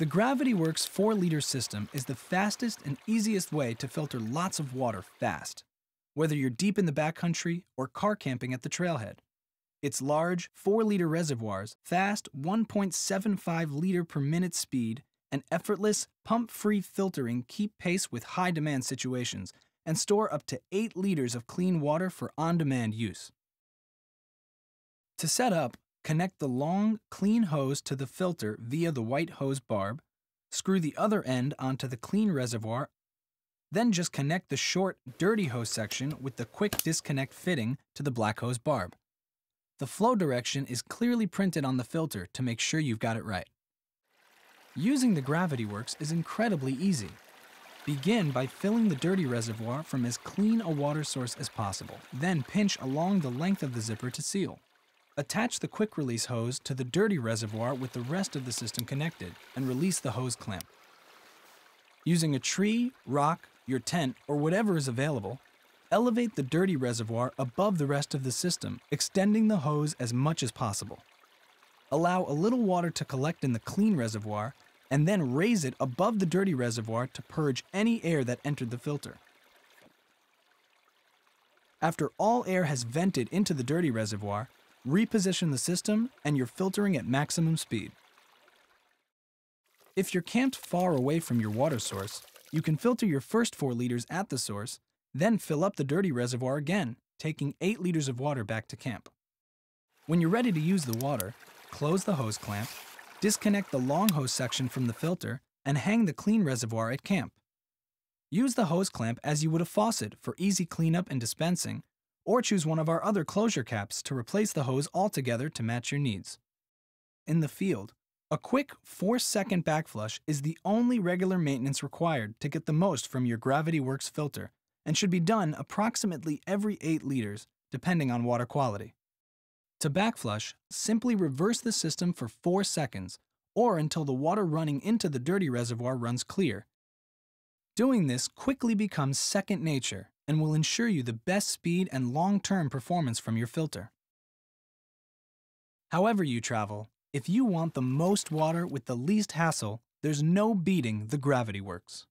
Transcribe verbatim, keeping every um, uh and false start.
The GravityWorks four liter system is the fastest and easiest way to filter lots of water fast, whether you're deep in the backcountry or car camping at the trailhead. Its large four liter reservoirs, fast one point seven five liter per minute speed, and effortless pump-free filtering keep pace with high-demand situations and store up to eight liters of clean water for on-demand use. To set up, connect the long, clean hose to the filter via the white hose barb, screw the other end onto the clean reservoir, then just connect the short, dirty hose section with the quick disconnect fitting to the black hose barb. The flow direction is clearly printed on the filter to make sure you've got it right. Using the GravityWorks is incredibly easy. Begin by filling the dirty reservoir from as clean a water source as possible, then pinch along the length of the zipper to seal. Attach the quick release hose to the dirty reservoir with the rest of the system connected, and release the hose clamp. Using a tree, rock, your tent, or whatever is available, elevate the dirty reservoir above the rest of the system, extending the hose as much as possible. Allow a little water to collect in the clean reservoir, and then raise it above the dirty reservoir to purge any air that entered the filter. After all air has vented into the dirty reservoir, reposition the system and you're filtering at maximum speed. If you're camped far away from your water source, you can filter your first four liters at the source, then fill up the dirty reservoir again, taking eight liters of water back to camp. When you're ready to use the water, close the hose clamp, disconnect the long hose section from the filter, and hang the clean reservoir at camp. Use the hose clamp as you would a faucet for easy cleanup and dispensing, or choose one of our other closure caps to replace the hose altogether to match your needs. In the field, a quick four second backflush is the only regular maintenance required to get the most from your GravityWorks filter, and should be done approximately every eight liters, depending on water quality. To backflush, simply reverse the system for four seconds, or until the water running into the dirty reservoir runs clear. Doing this quickly becomes second nature and will ensure you the best speed and long-term performance from your filter. However you travel, if you want the most water with the least hassle, there's no beating the GravityWorks.